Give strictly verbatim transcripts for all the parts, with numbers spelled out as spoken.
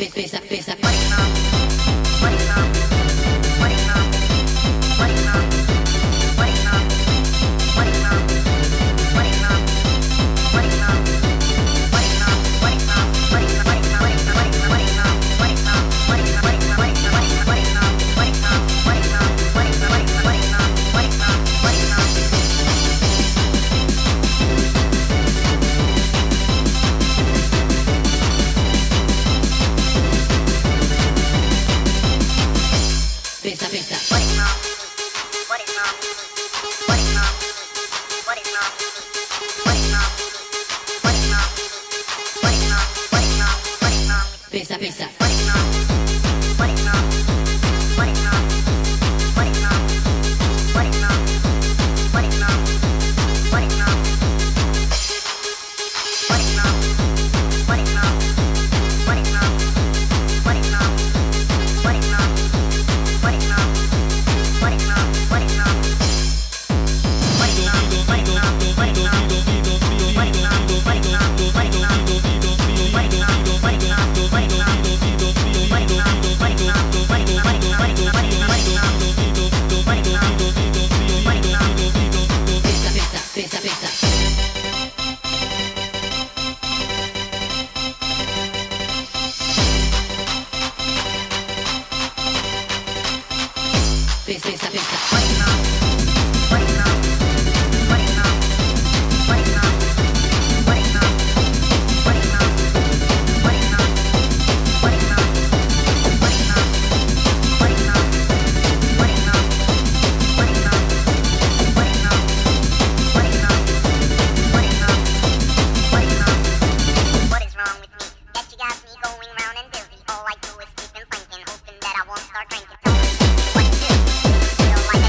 Drinking. One, two, feel like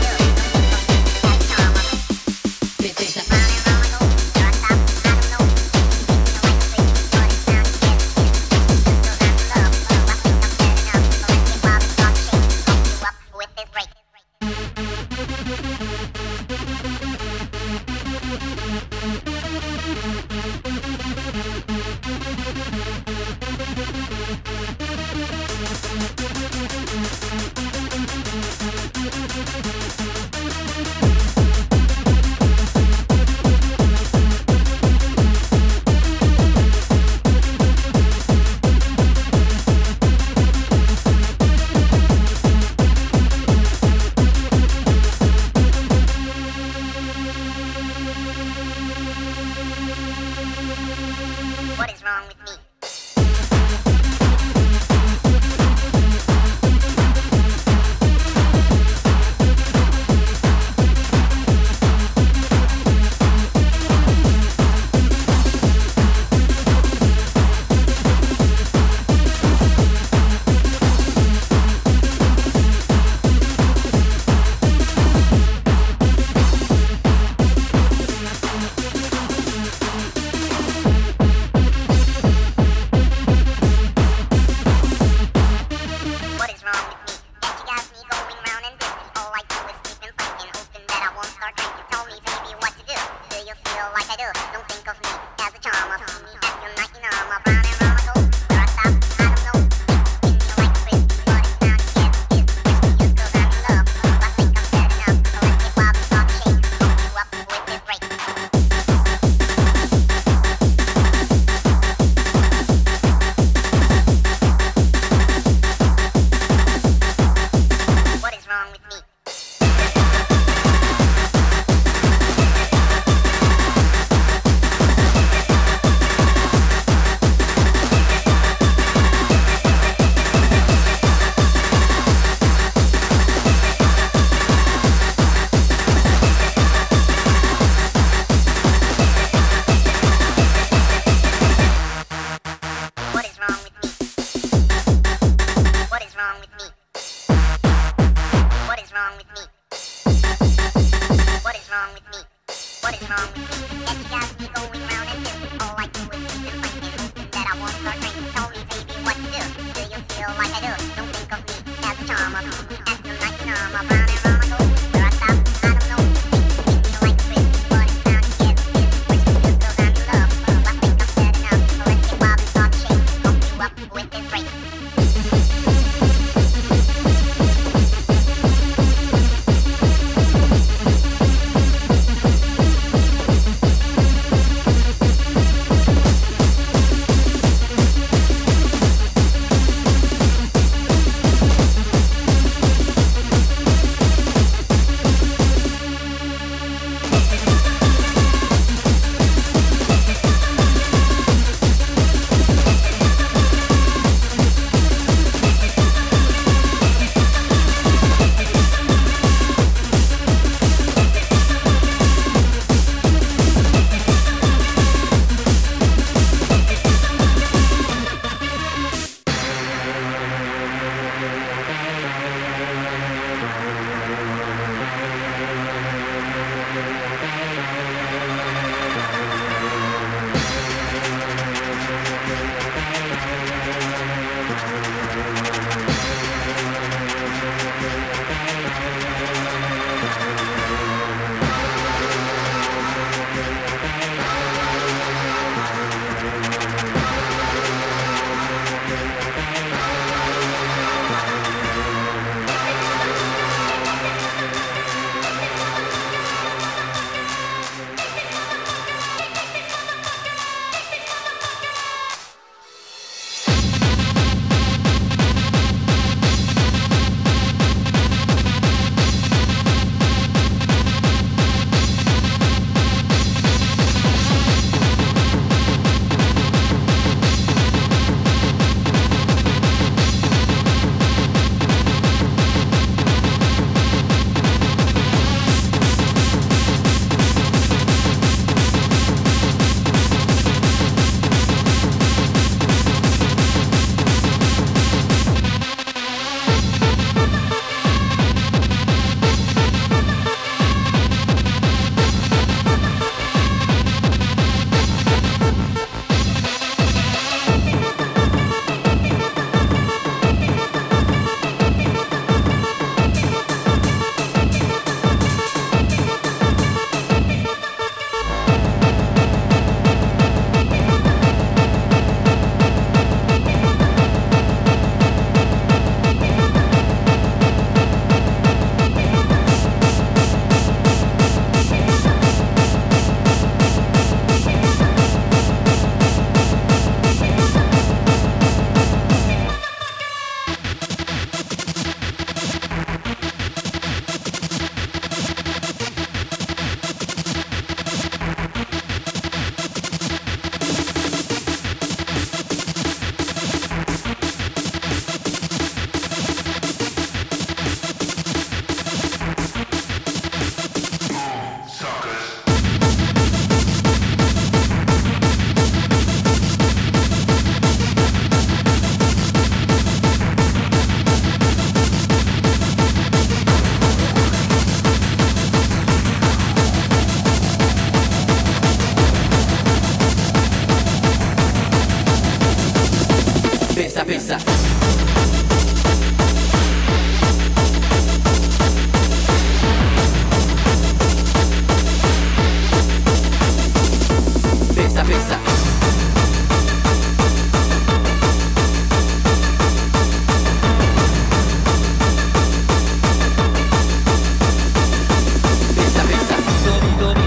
pensa, pensa. Pensa, pensa. Don't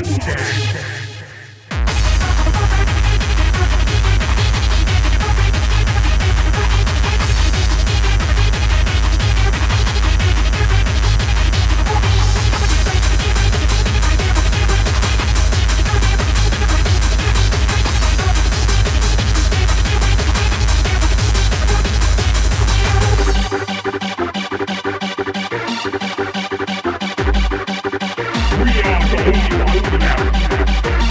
We are the only ones now.